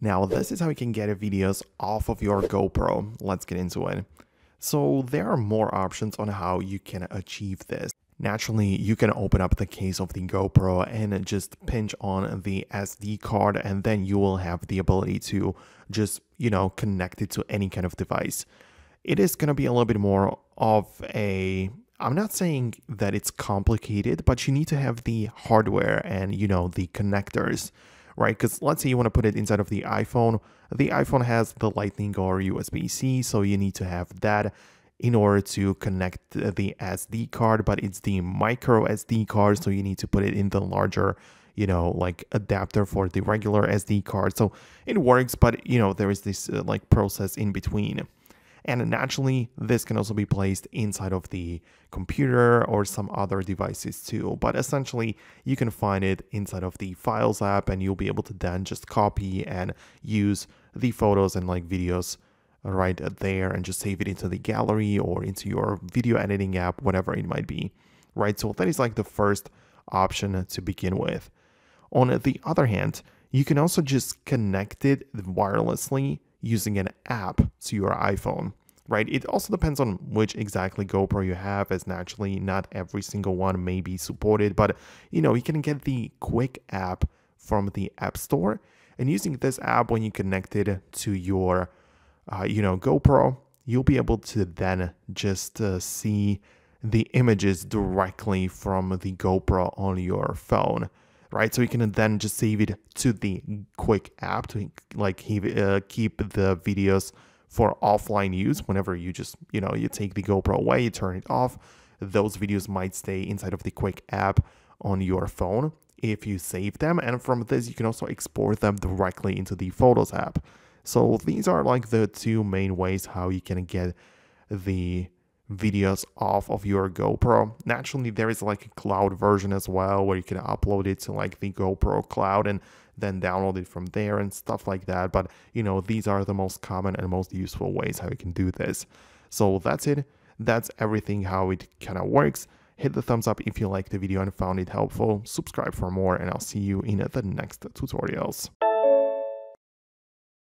Now, this is how you can get videos off of your GoPro. Let's get into it. So there are more options on how you can achieve this. Naturally, you can open up the case of the GoPro and just pinch on the SD card, and then you will have the ability to just, connect it to any kind of device. It is going to be a little bit more of a, I'm not saying that it's complicated, but you need to have the hardware and, the connectors, right? Because let's say you want to put it inside of the iPhone has the Lightning or USB-C, so you need to have that in order to connect the SD card, but it's the micro SD card, so you need to put it in the larger, adapter for the regular SD card. So it works, but, there is this process in between. And naturally, this can also be placed inside of the computer or some other devices too. But essentially, you can find it inside of the Files app, and you'll be able to then just copy and use the photos and videos right there and just save it into the gallery or into your video editing app, whatever it might be, right? So that is the first option to begin with. On the other hand, you can also just connect it wirelessly using an app to your iPhone, right? It also depends on which exactly GoPro you have, as naturally not every single one may be supported, but you can get the Quik app from the App Store, and using this app, when you connect it to your GoPro, you'll be able to then just see the images directly from the GoPro on your phone, right? So you can then just save it to the Quik app to keep the videos for offline use. Whenever you just, you take the GoPro away, you turn it off, those videos might stay inside of the Quik app on your phone if you save them. And from this, you can also export them directly into the Photos app. So these are the two main ways how you can get the videos off of your GoPro. Naturally, there is a cloud version as well, where you can upload it to the GoPro cloud and then download it from there and stuff like that. But these are the most common and most useful ways how you can do this. So that's it. That's everything how it kind of works. Hit the thumbs up if you liked the video and found it helpful. Subscribe for more, and I'll see you in the next tutorials.